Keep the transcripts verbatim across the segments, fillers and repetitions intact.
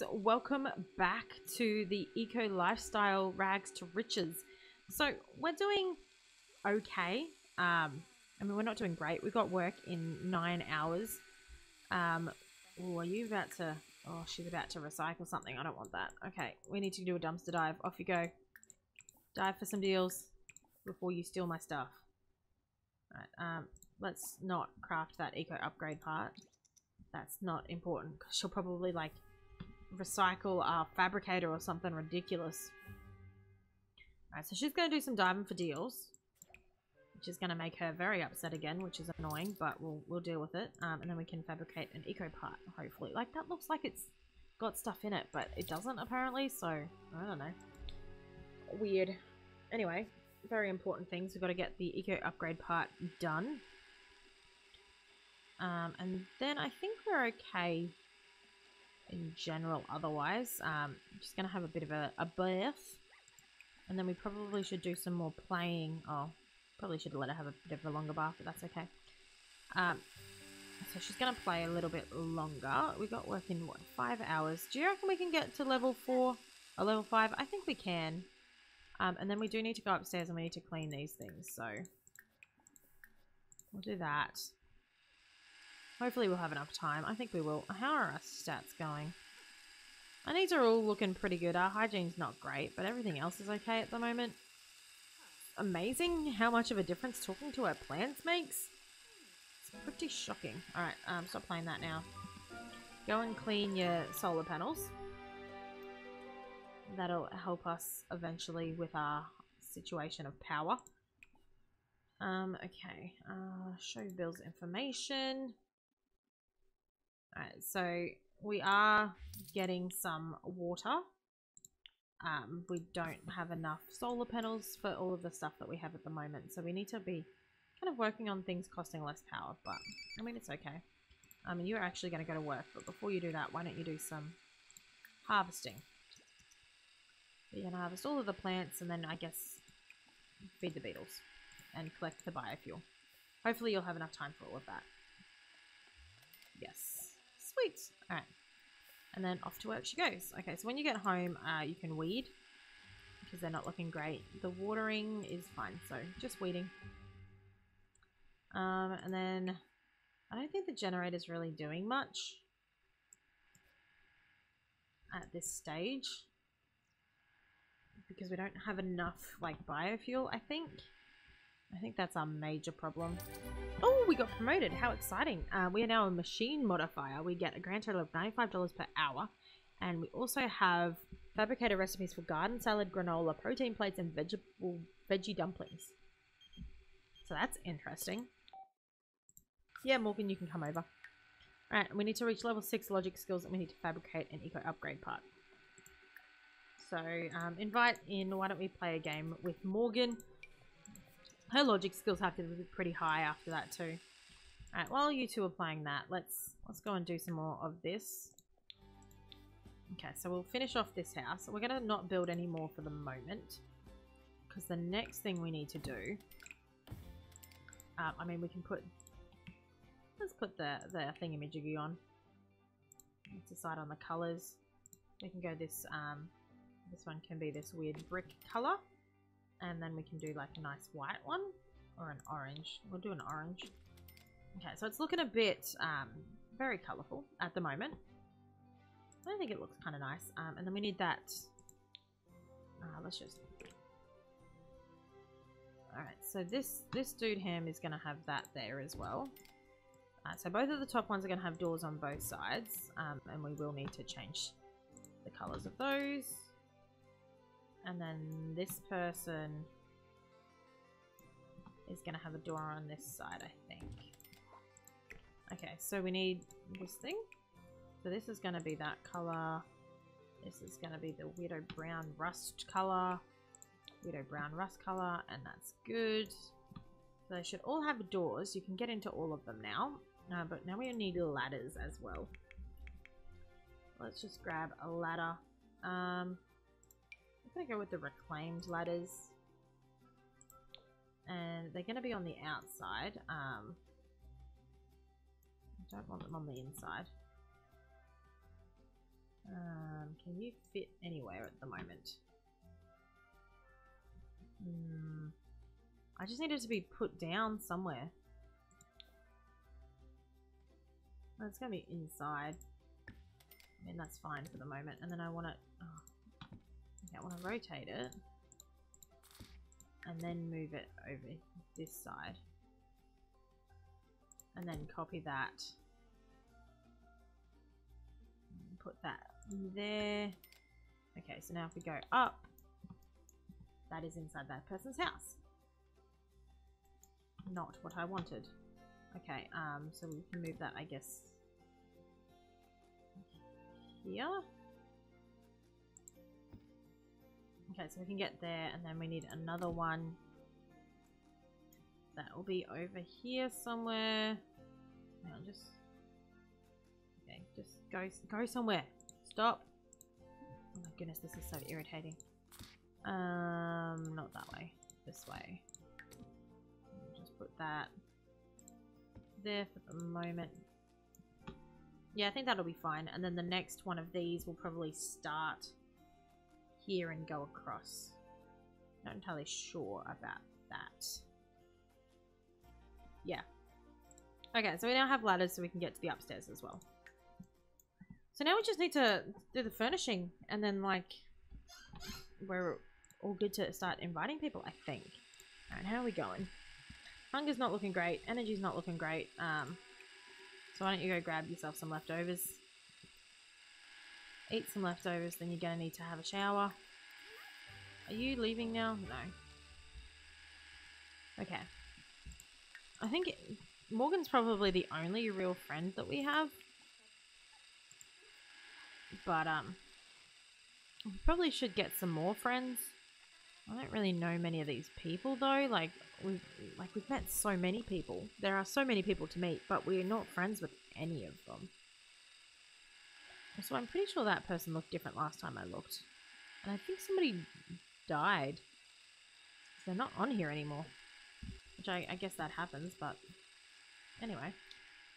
guys, welcome back to the Eco Lifestyle Rags to Riches. So we're doing okay. Um, I mean, we're not doing great. We got work in nine hours. Um, oh, are you about to... Oh, she's about to recycle something. I don't want that. Okay, we need to do a dumpster dive. Off you go. Dive for some deals before you steal my stuff. All right, um, let's not craft that eco upgrade part. That's not important because she'll probably like recycle our fabricator or something ridiculous. All right, so she's going to do some diving for deals, which is going to make her very upset again, which is annoying, but we'll we'll deal with it. Um, and then we can fabricate an eco part, hopefully. Like, that looks like it's got stuff in it, but it doesn't apparently, so I don't know. Weird. Anyway, very important things. We've got to get the eco upgrade part done. Um, and then I think we're okay in general otherwise. Um, I'm just going to have a bit of a, a bath. And then we probably should do some more playing. Oh, probably should let her have a bit of a longer bath, but that's okay. Um, so she's going to play a little bit longer. We got work in, what, five hours? Do you reckon we can get to level four or level five? I think we can. Um, and then we do need to go upstairs and we need to clean these things. So we'll do that. Hopefully we'll have enough time. I think we will. How are our stats going? Our needs are all looking pretty good. Our hygiene's not great, but everything else is okay at the moment. Amazing how much of a difference talking to our plants makes. It's pretty shocking. Alright, um, stop playing that now. Go and clean your solar panels. That'll help us eventually with our situation of power. Um, okay. Uh, show Bill's information. Alright, so we are getting some water. Um, we don't have enough solar panels for all of the stuff that we have at the moment, so we need to be kind of working on things costing less power, but I mean, it's okay. I mean, you're actually going to go to work, but before you do that, why don't you do some harvesting? You're going to harvest all of the plants and then, I guess, feed the beetles and collect the biofuel. Hopefully you'll have enough time for all of that. Yes. Sweet. All right, and then off to work she goes. Okay, so when you get home, uh, you can weed because they're not looking great. The watering is fine, so just weeding. Um, and then I don't think the generator's really doing much at this stage because we don't have enough like biofuel. I think. I think that's our major problem. Oh, we got promoted. How exciting. Uh, we are now a machine modifier. We get a grand total of ninety-five dollars per hour. And we also have fabricated recipes for garden salad, granola, protein plates, and vegetable veggie dumplings. So that's interesting. Yeah, Morgan, you can come over. All right, we need to reach level six logic skills, and we need to fabricate an eco upgrade part. So um, invite in. Why don't we play a game with Morgan? Her logic skills have to be pretty high after that too. Alright, while you two are playing that, let's let's go and do some more of this. Okay, so we'll finish off this house. We're going to not build any more for the moment. Because the next thing we need to do... Um, I mean, we can put... Let's put the, the thingamajiggy on. Let's decide on the colours. We can go this... Um, this one can be this weird brick colour. And then we can do like a nice white one or an orange. We'll do an orange. Okay, so it's looking a bit um, very colourful at the moment. I think it looks kind of nice. Um, and then we need that. Uh, let's just. All right, so this this dude ham is going to have that there as well. Uh, so both of the top ones are going to have doors on both sides, um, and we will need to change the colours of those. And then this person is going to have a door on this side, I think. Okay, so we need this thing. So this is going to be that colour. This is going to be the Widow Brown Rust colour. Widow Brown Rust colour, and that's good. So they should all have doors. You can get into all of them now. Uh, but now we need ladders as well. Let's just grab a ladder. Um... I'm going to go with the reclaimed ladders, and they're going to be on the outside. um, I don't want them on the inside. Um, can you fit anywhere at the moment? Hmm. I just need it to be put down somewhere. Well, it's gonna be inside. I mean, that's fine for the moment. And then I want to. Oh, I want to rotate it, and then move it over this side, and then copy that. Put that there. Okay, so now if we go up, that is inside that person's house. Not what I wanted. Okay, um, so we can move that, I guess, here. Okay, so we can get there, and then we need another one. That will be over here somewhere. Hang on, just... Okay, just go, go somewhere. Stop. Oh my goodness, this is so irritating. Um, not that way. This way. Just put that there for the moment. Yeah, I think that'll be fine. And then the next one of these will probably start here and go across. Not entirely sure about that. Yeah. Okay, so we now have ladders so we can get to the upstairs as well. So now we just need to do the furnishing, and then like we're all good to start inviting people, I think. All right, how are we going? Hunger's not looking great. Energy's not looking great. Um, so why don't you go grab yourself some leftovers? Eat some leftovers, then you're going to need to have a shower. Are you leaving now? No. Okay. I think it, Morgan's probably the only real friend that we have. But, um, we probably should get some more friends. I don't really know many of these people, though. Like, we've, like, we've met so many people. There are so many people to meet, but we're not friends with any of them. So I'm pretty sure that person looked different last time I looked. And I think somebody died. They're not on here anymore. Which I, I guess that happens, but... Anyway.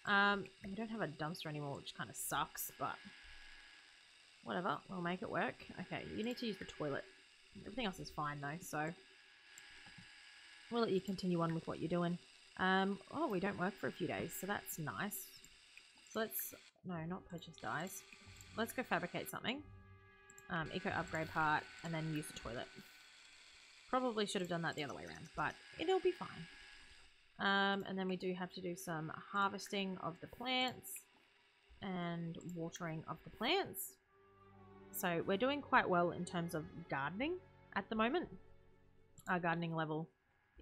Um, we don't have a dumpster anymore, which kind of sucks, but... Whatever, we'll make it work. Okay, you need to use the toilet. Everything else is fine, though, so... We'll let you continue on with what you're doing. Um, oh, we don't work for a few days, so that's nice. So let's... No, not purchase dyes. Let's go fabricate something. Um, eco upgrade part, and then use the toilet. Probably should have done that the other way around, but it'll be fine. Um, and then we do have to do some harvesting of the plants and watering of the plants. So we're doing quite well in terms of gardening at the moment. Our gardening level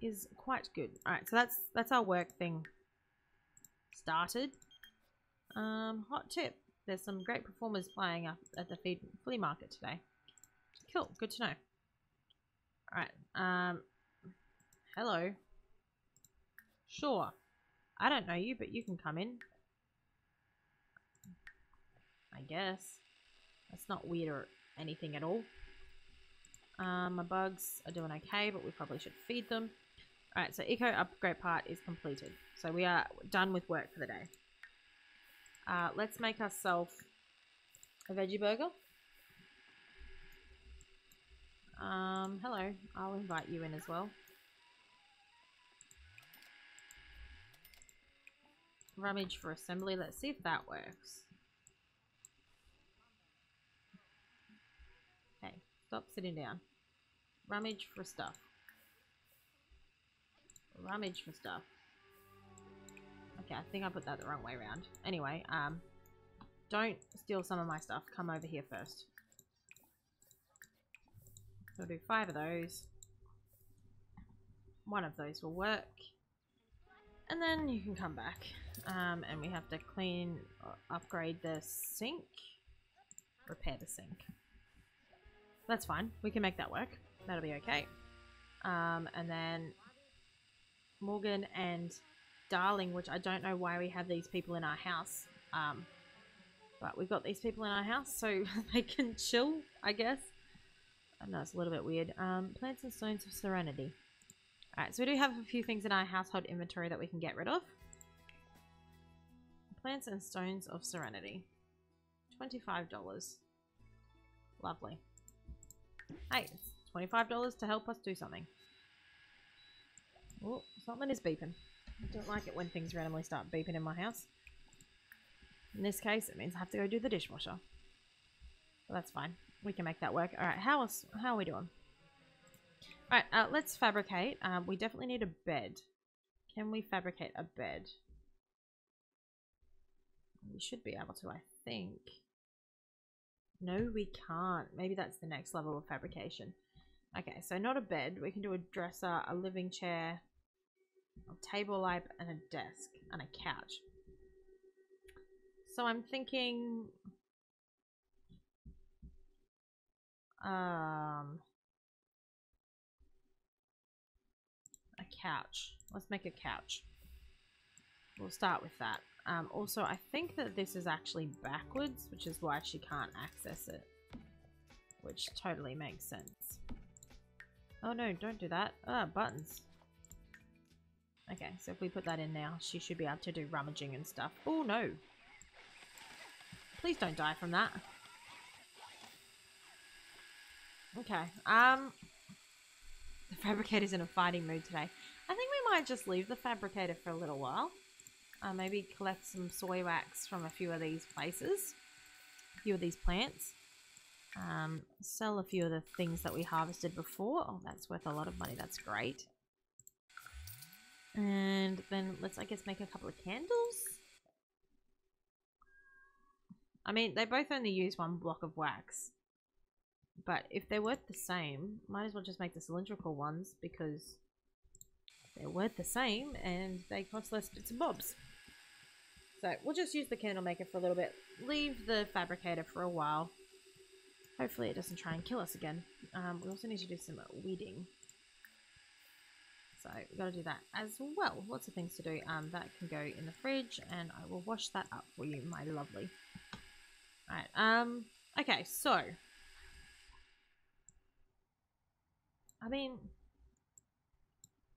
is quite good. All right, so that's that's our work thing started. Um, hot tip. There's some great performers playing up at the feed flea market today. Cool. Good to know. Alright. Um, hello. Sure. I don't know you, but you can come in. I guess. That's not weird or anything at all. Um, my bugs are doing okay, but we probably should feed them. Alright, so eco upgrade part is completed. So we are done with work for the day. Uh, let's make ourselves a veggie burger. Um, hello, I'll invite you in as well. Rummage for assembly, let's see if that works. Hey, stop sitting down. Rummage for stuff. Rummage for stuff. Okay, I think I put that the wrong way around. Anyway, um, don't steal some of my stuff. Come over here first. So we'll do five of those. One of those will work. And then you can come back. Um, and we have to clean, or upgrade the sink. Repair the sink. That's fine. We can make that work. That'll be okay. Um, and then Morgan and... Darling, which I don't know why we have these people in our house, um, but we've got these people in our house, so they can chill, I guess. I know it's a little bit weird. Um, plants and stones of serenity. Alright, so we do have a few things in our household inventory that we can get rid of. Plants and stones of serenity. twenty-five dollars. Lovely. Hey, it's twenty-five dollars to help us do something. Oh, something is beeping. I don't like it when things randomly start beeping in my house. In this case, it means I have to go do the dishwasher. But that's fine. We can make that work. All right, how else, how are we doing? All right, uh, let's fabricate. Um, we definitely need a bed. Can we fabricate a bed? We should be able to, I think. No, we can't. Maybe that's the next level of fabrication. Okay, so not a bed. We can do a dresser, a living chair, a table lamp, and a desk, and a couch. So I'm thinking... Um, a couch. Let's make a couch. We'll start with that. Um, also, I think that this is actually backwards, which is why she can't access it. Which totally makes sense. Oh no, don't do that. Ah, buttons. Okay, so if we put that in now, she should be able to do rummaging and stuff. Oh no! Please don't die from that. Okay, um... the fabricator's in a fighting mood today. I think we might just leave the fabricator for a little while. Uh, maybe collect some soy wax from a few of these places, a few of these plants. Um, sell a few of the things that we harvested before. Oh, that's worth a lot of money. That's great. And then let's, I guess, make a couple of candles. I mean, they both only use one block of wax. But if they're worth the same, might as well just make the cylindrical ones because they're worth the same and they cost less bits and bobs. So we'll just use the candle maker for a little bit. Leave the fabricator for a while. Hopefully it doesn't try and kill us again. Um, we also need to do some weeding. So we've got to do that as well. Lots of things to do. Um, that can go in the fridge and I will wash that up for you, my lovely. Alright, um, okay, so... I mean,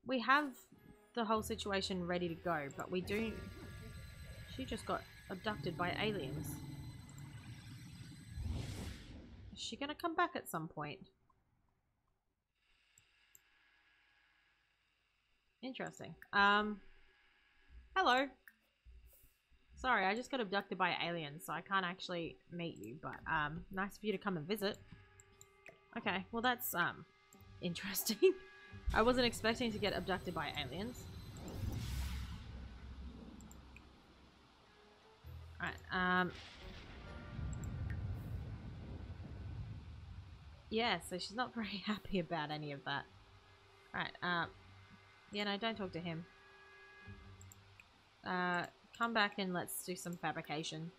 we have the whole situation ready to go, but we do... She just got abducted by aliens. Is she gonna come back at some point? Interesting. Um, hello. Sorry, I just got abducted by aliens, so I can't actually meet you, but um, nice of you to come and visit. Okay, well that's... um. Interesting. I wasn't expecting to get abducted by aliens. Alright, um... yeah, so she's not very happy about any of that. Alright, um... yeah, no, don't talk to him. Uh, come back and let's do some fabrication.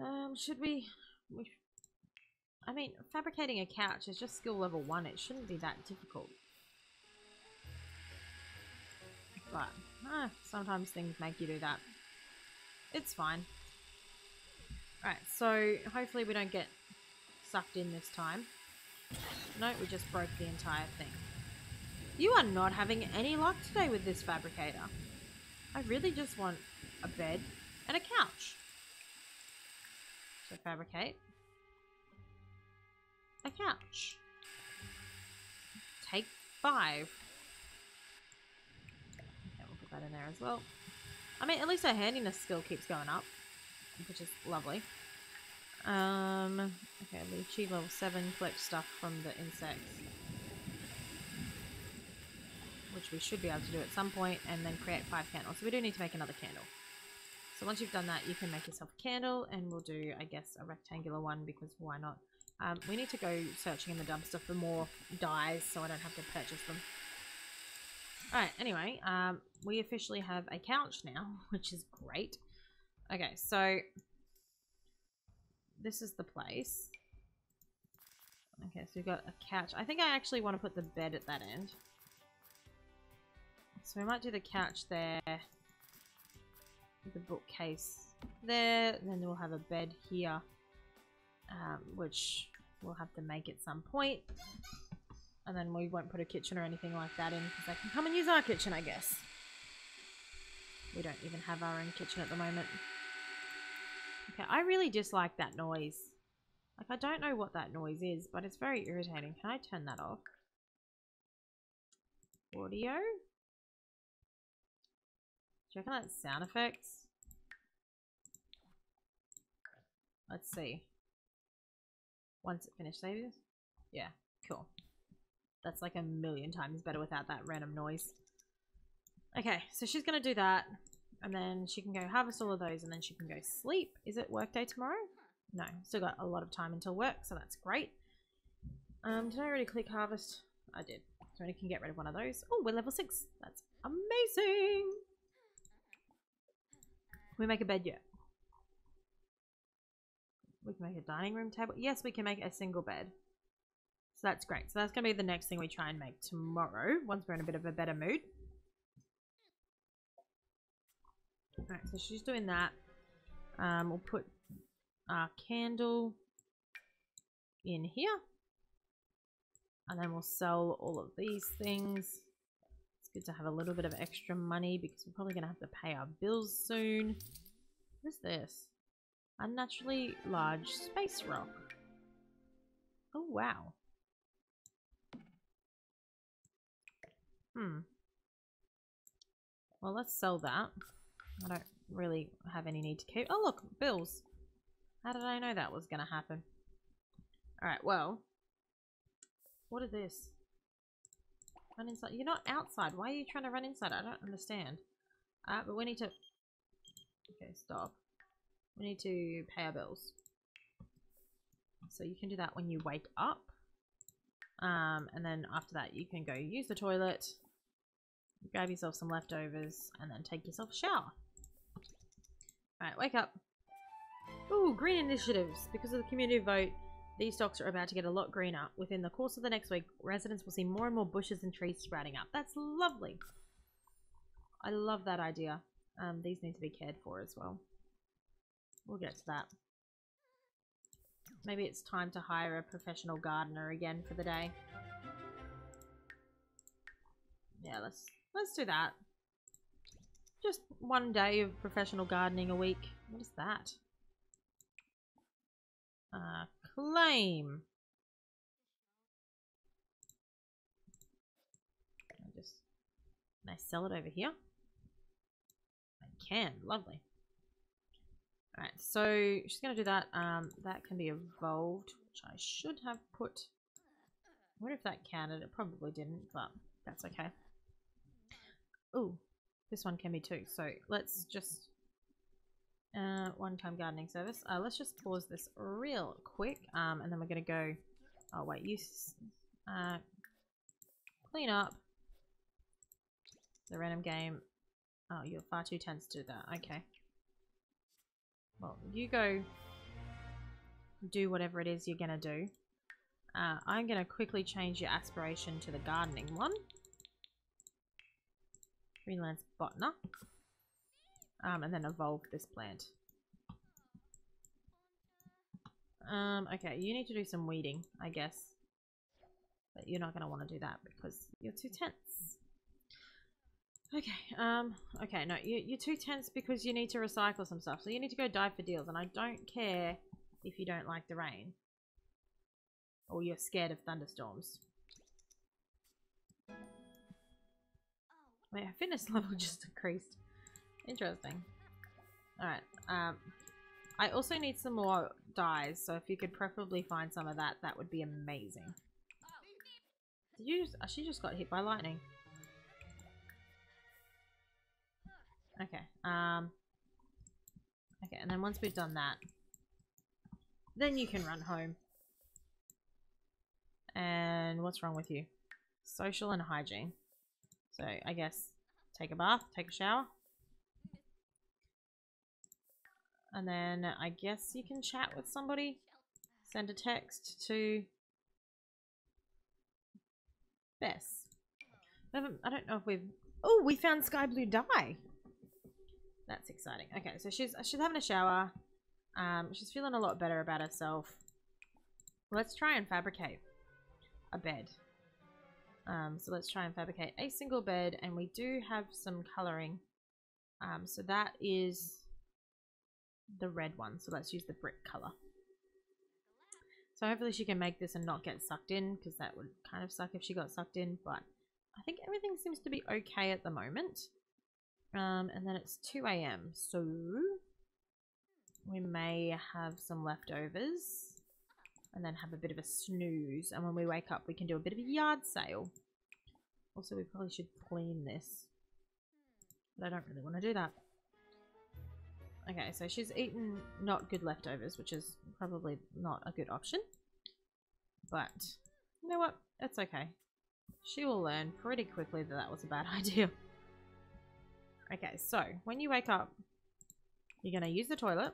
Um, should we... we I mean, fabricating a couch is just skill level one. It shouldn't be that difficult. But, ah, sometimes things make you do that. It's fine. Alright, so hopefully we don't get sucked in this time. No, we just broke the entire thing. You are not having any luck today with this fabricator. I really just want a bed and a couch. So fabricate. A couch. Take five. Okay, we'll put that in there as well. I mean, at least our handiness skill keeps going up, which is lovely. Um, okay, we achieve level seven, collect stuff from the insects, which we should be able to do at some point, and then create five candles. So we do need to make another candle. So once you've done that, you can make yourself a candle, and we'll do, I guess, a rectangular one because why not? Um, we need to go searching in the dumpster for more dyes so I don't have to purchase them. Alright, anyway, um, we officially have a couch now, which is great. Okay, so this is the place. Okay, so we've got a couch. I think I actually want to put the bed at that end. So we might do the couch there, the bookcase there, and then we'll have a bed here. Um, which we'll have to make at some point. And then we won't put a kitchen or anything like that in because they can come and use our kitchen, I guess. We don't even have our own kitchen at the moment. Okay, I really dislike that noise. Like, I don't know what that noise is, but it's very irritating. Can I turn that off? Audio? Do you reckon that's sound effects? Let's see. Once it finished, save this? Yeah, cool. That's like a million times better without that random noise. Okay, so she's going to do that, and then she can go harvest all of those, and then she can go sleep. Is it work day tomorrow? No, still got a lot of time until work, so that's great. Um, did I already click harvest? I did. So I can get rid of one of those. Oh, we're level six. That's amazing. Can we make a bed yet? We can make a dining room table. Yes, we can make a single bed. So that's great. So that's going to be the next thing we try and make tomorrow, once we're in a bit of a better mood. Alright, so she's doing that. Um, we'll put our candle in here. And then we'll sell all of these things. It's good to have a little bit of extra money because we're probably going to have to pay our bills soon. What is this? Unnaturally large space rock. Oh, wow. Hmm. Well, let's sell that. I don't really have any need to keep... Oh, look, bills. How did I know that was going to happen? Alright, well... What is this? Run inside. You're not outside. Why are you trying to run inside? I don't understand. Uh, but we need to... Okay, stop. We need to pay our bills. So you can do that when you wake up. Um, and then after that, you can go use the toilet. Grab yourself some leftovers. And then take yourself a shower. Alright, wake up. Ooh, green initiatives. Because of the community vote... These stocks are about to get a lot greener. Within the course of the next week, residents will see more and more bushes and trees sprouting up. That's lovely. I love that idea. Um, these need to be cared for as well. We'll get to that. Maybe it's time to hire a professional gardener again for the day. Yeah, let's let's do that. Just one day of professional gardening a week. What is that? Uh, claim. I just, can I sell it over here? I can. Lovely. Alright, so she's going to do that. Um, that can be evolved, which I should have put. I wonder if that counted. It probably didn't, but that's okay. Ooh, this one can be too. So let's just... Uh, one-time gardening service. Uh, let's just pause this real quick, um, and then we're gonna go. Oh wait, you uh, clean up the random game. Oh, you're far too tense to do that. Okay. Well, you go do whatever it is you're gonna do. Uh, I'm gonna quickly change your aspiration to the gardening one. Greenland's botner. Um, and then evolve this plant. Um, okay, you need to do some weeding, I guess. But you're not going to want to do that because you're too tense. Okay, um, okay, no, you, you're too tense because you need to recycle some stuff. So you need to go dive for deals, and I don't care if you don't like the rain. Or you're scared of thunderstorms. Wait, our fitness level just increased. Interesting. Alright, um, I also need some more dyes, so if you could preferably find some of that, that would be amazing. Did you just, oh, she just got hit by lightning. Okay, um, okay, and then once we've done that, then you can run home. And what's wrong with you? Social and hygiene. So, I guess, take a bath, take a shower. And then I guess you can chat with somebody. Send a text to Bess. I, I don't know if we've... Oh, we found sky blue dye. That's exciting. Okay, so she's she's having a shower. Um, she's feeling a lot better about herself. Let's try and fabricate a bed. Um, so let's try and fabricate a single bed. And we do have some colouring. Um, so that is... the red one, so let's use the brick color. So hopefully she can make this and not get sucked in, because that would kind of suck if she got sucked in. But I think everything seems to be okay at the moment. Um, and then it's two A M, so we may have some leftovers and then have a bit of a snooze. And when we wake up, we can do a bit of a yard sale. Also, we probably should clean this, but I don't really want to do that. Okay, so she's eaten not good leftovers, which is probably not a good option. But you know what? That's okay. She will learn pretty quickly that that was a bad idea. Okay, so when you wake up, you're going to use the toilet.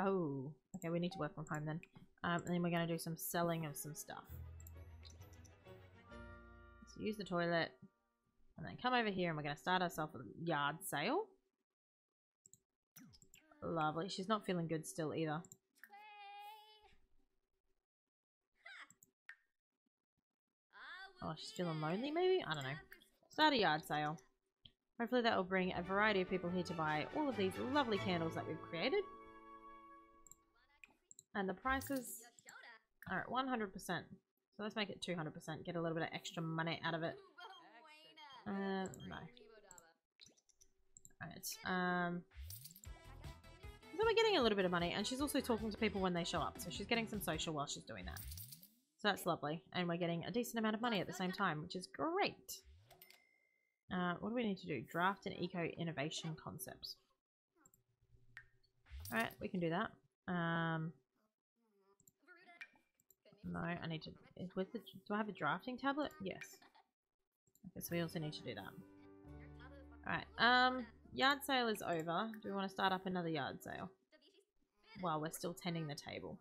Oh, okay, we need to work from home then. Um, and then we're going to do some selling of some stuff. So use the toilet, and then come over here, and we're going to start ourselves a yard sale. Lovely. She's not feeling good still either. Oh, she's feeling lonely maybe? I don't know. Start a yard sale. Hopefully that will bring a variety of people here to buy all of these lovely candles that we've created. And the prices are at one hundred percent. So let's make it two hundred percent. Get a little bit of extra money out of it. Uh, no. Alright. Um, so we're getting a little bit of money. And she's also talking to people when they show up. So she's getting some social while she's doing that. So that's lovely. And we're getting a decent amount of money at the same time, which is great. Uh, what do we need to do? Draft an eco-innovation concept. Alright, we can do that. Um, no, I need to... With the, do I have a drafting tablet? Yes. Okay, so we also need to do that. Alright, um, yard sale is over. Do we want to start up another yard sale? While we're still tending the table.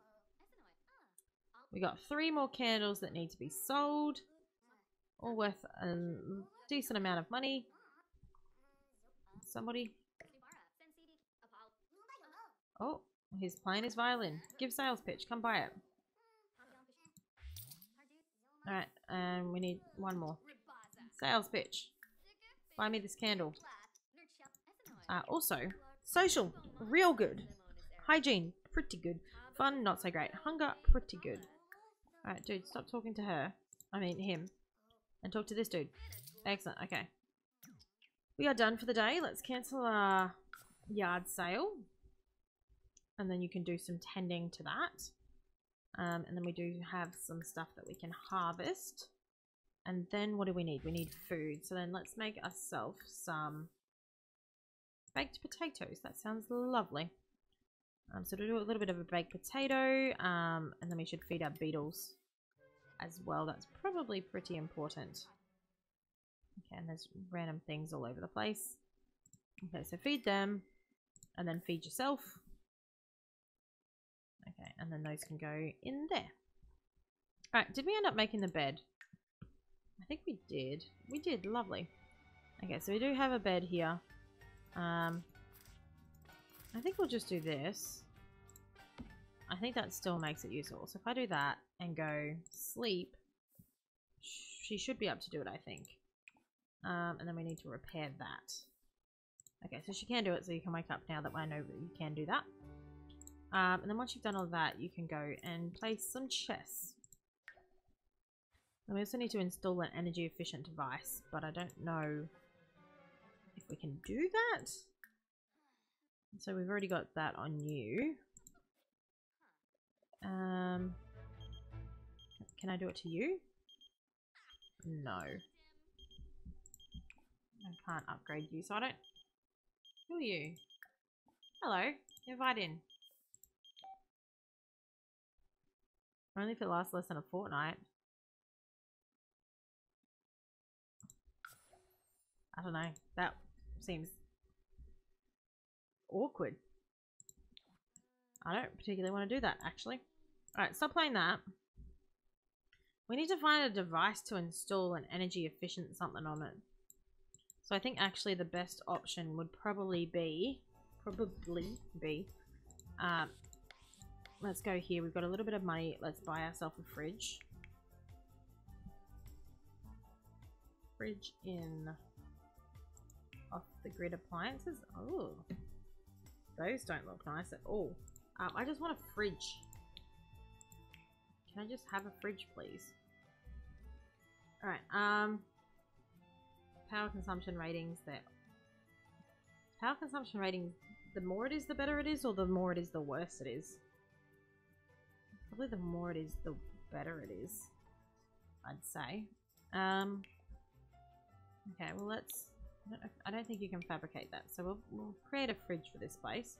We got three more candles that need to be sold. All worth a decent amount of money. Somebody. Oh, he's playing his violin. Give sales pitch. Come buy it. Alright, and um, we need one more. Sales pitch. Buy me this candle. Uh, also, social. Real good. Hygiene. Pretty good. Fun. Not so great. Hunger. Pretty good. Alright, dude. Stop talking to her. I mean, him. And talk to this dude. Excellent. Okay. We are done for the day. Let's cancel our yard sale. And then you can do some tending to that. Um, and then we do have some stuff that we can harvest. And then what do we need? We need food. So then let's make ourselves some baked potatoes. That sounds lovely. Um, so to do a little bit of a baked potato. Um, and then we should feed our beetles as well. That's probably pretty important. Okay, and there's random things all over the place. Okay, so feed them and then feed yourself. Okay, and then those can go in there. Alright, did we end up making the bed? I think we did. We did, lovely. Okay, so we do have a bed here. Um, I think we'll just do this. I think that still makes it useful. So if I do that and go sleep, she should be up to do it, I think. Um, and then we need to repair that. Okay, so she can do it, so you can wake up now that I know that you can do that. Um, and then once you've done all that, you can go and play some chess. And we also need to install an energy efficient device, but I don't know if we can do that. So we've already got that on you. Um, can I do it to you? No. I can't upgrade you, so I don't... Who are you? Hello. Invite in. Only if it lasts less than a fortnight. I don't know. That seems awkward. I don't particularly want to do that, actually. Alright, stop playing that. We need to find a device to install an energy efficient something on it. So I think actually the best option would probably be... Probably be... Um, let's go here. We've got a little bit of money. Let's buy ourselves a fridge. Fridge in... Off the grid appliances. Oh. Those don't look nice at all. Um, I just want a fridge. Can I just have a fridge, please? Alright, um... power consumption ratings there. Power consumption ratings, the more it is, the better it is, or the more it is, the worse it is? Probably the more it is, the better it is, I'd say. Um... Okay, well let's... I don't, I don't think you can fabricate that, so we'll, we'll create a fridge for this place.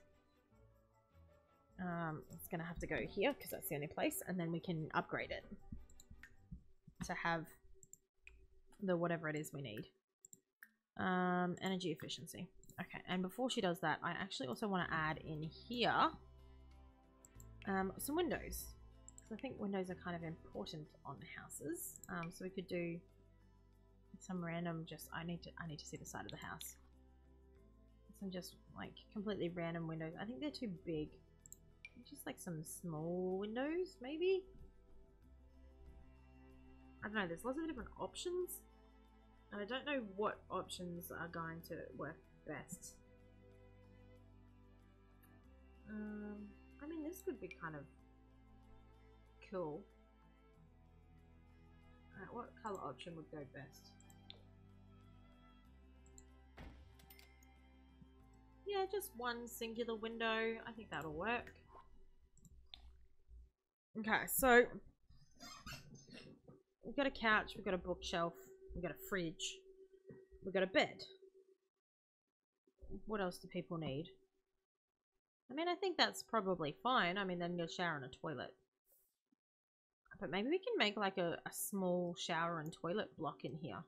Um, it's going to have to go here, because that's the only place, and then we can upgrade it to have the whatever it is we need. Um, energy efficiency. Okay, and before she does that, I actually also want to add in here um, some windows, because I think windows are kind of important on houses. Um, so we could do some random just, I need to, I need to see the side of the house. Some just like completely random windows. I think they're too big. Just like some small windows, maybe? I don't know, there's lots of different options. And I don't know what options are going to work best. Um, I mean, this would be kind of cool. Alright, what colour option would go best? Yeah, just one singular window. I think that'll work. Okay, so we've got a couch, we've got a bookshelf, we've got a fridge, we've got a bed. What else do people need? I mean, I think that's probably fine. I mean, then you'll shower and a toilet. But maybe we can make like a, a small shower and toilet block in here.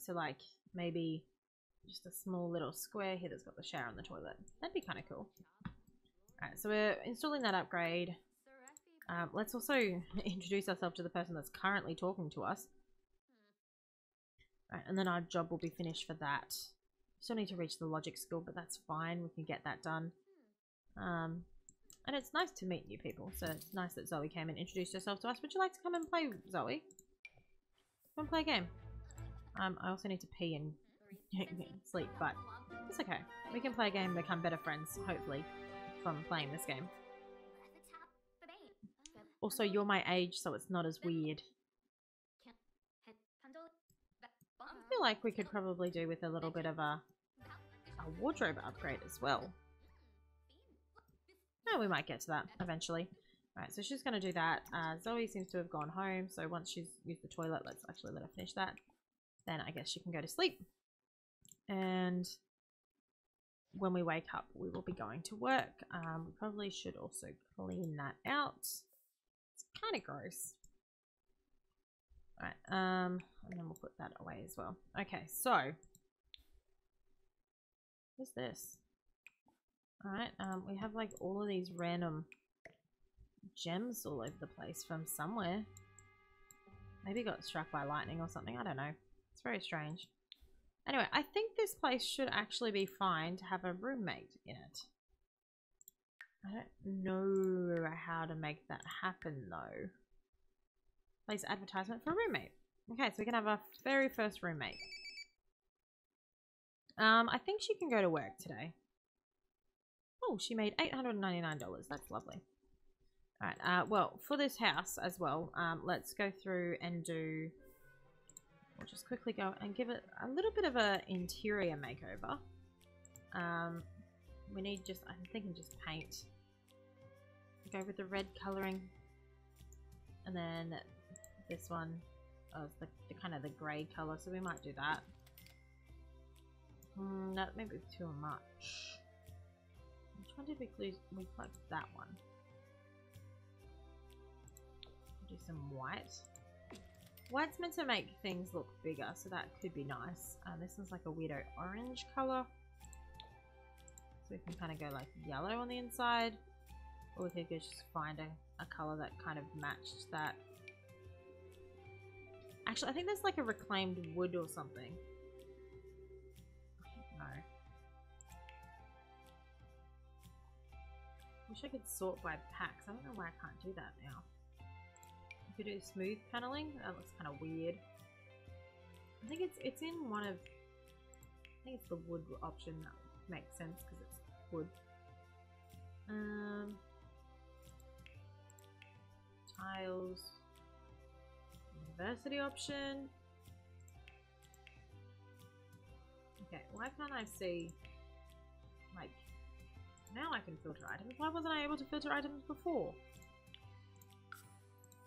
So like maybe just a small little square here that's got the shower and the toilet. That'd be kind of cool. Alright, so we're installing that upgrade. Um, let's also introduce ourselves to the person that's currently talking to us. Alright, and then our job will be finished for that. Still need to reach the logic skill, but that's fine. We can get that done. Um, and it's nice to meet new people. So it's nice that Zoe came and introduced herself to us. Would you like to come and play, Zoe? Come and play a game. Um, I also need to pee and sleep, but it's okay. We can play a game and become better friends, hopefully, from playing this game. Also, you're my age, so it's not as weird. I feel like we could probably do with a little bit of a, a wardrobe upgrade as well. No, we might get to that eventually. Alright, so she's going to do that. Uh, Zoe seems to have gone home, so once she's used the toilet, let's actually let her finish that. Then I guess she can go to sleep. And when we wake up, we will be going to work. Um, we probably should also clean that out. It's kind of gross. All right, um, and then we'll put that away as well. Okay, so what's this? All right, um, we have like all of these random gems all over the place from somewhere. Maybe got struck by lightning or something. I don't know. It's very strange. Anyway, I think this place should actually be fine to have a roommate in it. I don't know how to make that happen, though. Place advertisement for a roommate. Okay, so we can have our very first roommate. Um, I think she can go to work today. Oh, she made eight hundred ninety-nine dollars. That's lovely. All right, uh, well, for this house as well, um, let's go through and do... We'll just quickly go and give it a little bit of an interior makeover. Um, we need just, I'm thinking just paint. Go with the red colouring. And then this one, oh, the, the kind of the grey colour, so we might do that. Mm, that may be too much. Which one did we lose? We plugged that one. Do some white. White's meant to make things look bigger, so that could be nice. Um, this is like a weirdo orange colour. So we can kind of go like yellow on the inside. Or we could just find a, a colour that kind of matched that. Actually, I think there's like a reclaimed wood or something. No. Wish I could sort by packs. I don't know why I can't do that now. Could do smooth paneling. That looks kind of weird. I think it's it's in one of. I think it's the wood option that makes sense because it's wood. Um, tiles, university option. Okay, why can't I see, like, now I can filter items. Why wasn't I able to filter items before?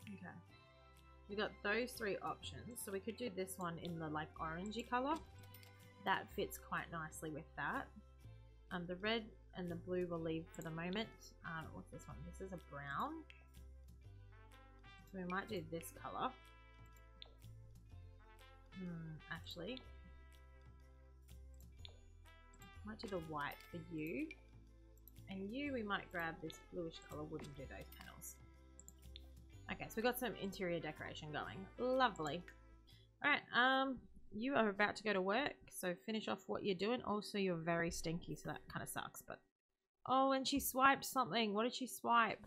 Okay. We got those three options. So we could do this one in the, like, orangey color. That fits quite nicely with that. Um, the red and the blue we'll leave for the moment. Um, what's this one? This is a brown. So we might do this color. Hmm, actually. Might do the white for you. And you, we might grab this bluish color wood and do those panels. Okay, so we've got some interior decoration going. Lovely. All right, um, you are about to go to work, so finish off what you're doing. Also, you're very stinky, so that kind of sucks. But oh, and she swiped something. What did she swipe?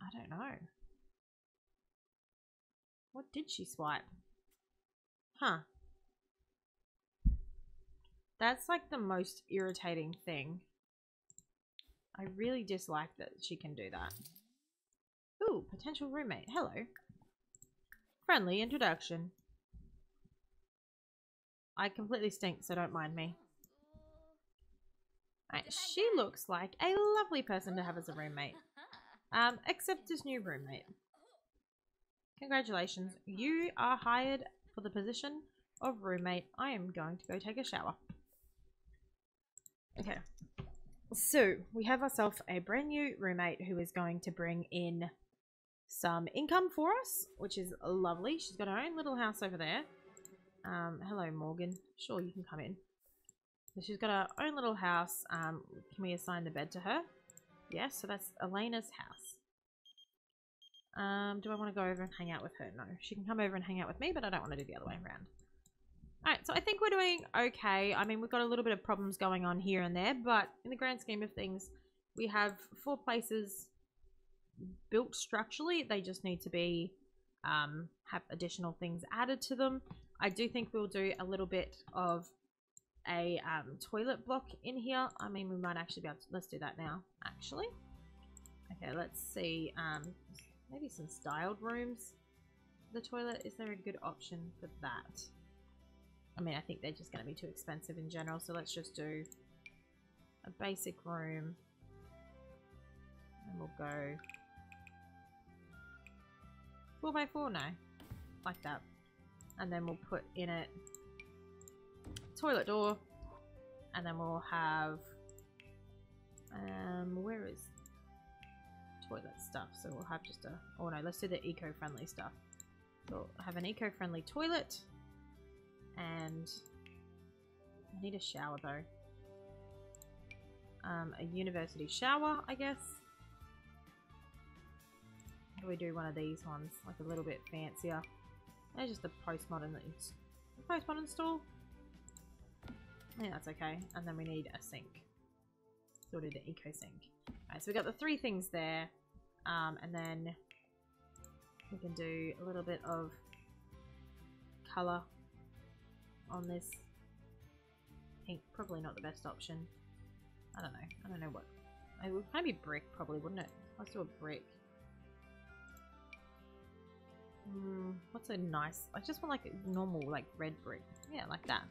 I don't know. What did she swipe? Huh. That's like the most irritating thing. I really dislike that she can do that. Ooh, potential roommate. Hello. Friendly introduction. I completely stink, so don't mind me. Alright, she looks like a lovely person to have as a roommate. Um, except this new roommate. Congratulations. You are hired for the position of roommate. I am going to go take a shower. Okay, so we have ourselves a brand new roommate who is going to bring in some income for us, which is lovely. She's got her own little house over there. Um, hello, Morgan. Sure, you can come in. So she's got her own little house. Um, can we assign the bed to her? Yes, yeah, so that's Elena's house. Um, do I want to go over and hang out with her? No, she can come over and hang out with me, but I don't want to do the other way around. Alright, so I think we're doing okay. I mean, we've got a little bit of problems going on here and there, but in the grand scheme of things, we have four places built structurally. They just need to be, um, have additional things added to them. I do think we'll do a little bit of a um, toilet block in here. I mean, we might actually be able to, let's do that now, actually. Okay, let's see, um, maybe some styled rooms for the toilet. Is there a good option for that? I mean, I think they're just going to be too expensive in general, so let's just do a basic room, and we'll go four by four, no, like that, and then we'll put in it toilet door, and then we'll have um, where is toilet stuff? So we'll have just a oh no, let's do the eco-friendly stuff. We'll have an eco-friendly toilet. And I need a shower though. Um, a university shower, I guess. How do we do one of these ones? Like a little bit fancier. There's just the postmodern, the postmodern stall. Yeah, that's okay. And then we need a sink. So we'll do the eco sink. Alright, so we got the three things there. Um, and then we can do a little bit of colour on this pink. Probably not the best option. I don't know. I don't know what. It would maybe brick, probably, wouldn't it? Let's do a brick. Mm, what's a nice? I just want like a normal, like red brick. Yeah, like that.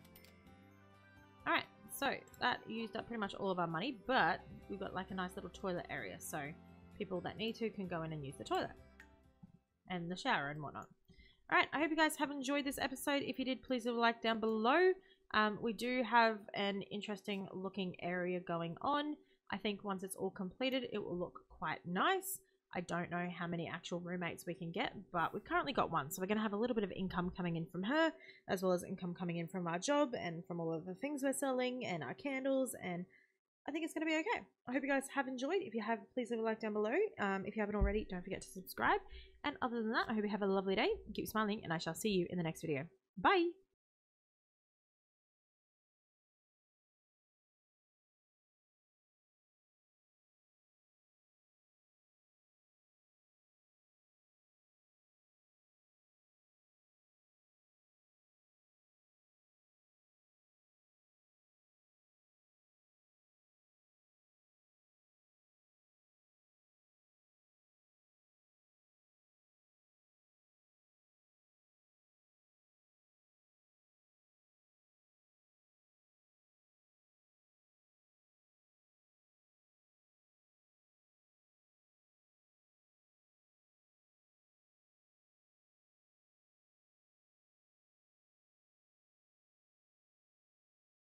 All right. So that used up pretty much all of our money, but we've got like a nice little toilet area, so people that need to can go in and use the toilet and the shower and whatnot. Alright, I hope you guys have enjoyed this episode. If you did, please leave a like down below. Um, we do have an interesting looking area going on. I think once it's all completed, it will look quite nice. I don't know how many actual roommates we can get, but we've currently got one. So we're going to have a little bit of income coming in from her, as well as income coming in from our job and from all of the things we're selling and our candles. And I think it's going to be okay. I hope you guys have enjoyed. If you have, please leave a like down below. Um, if you haven't already, don't forget to subscribe. And other than that, I hope you have a lovely day. Keep smiling, and I shall see you in the next video. Bye!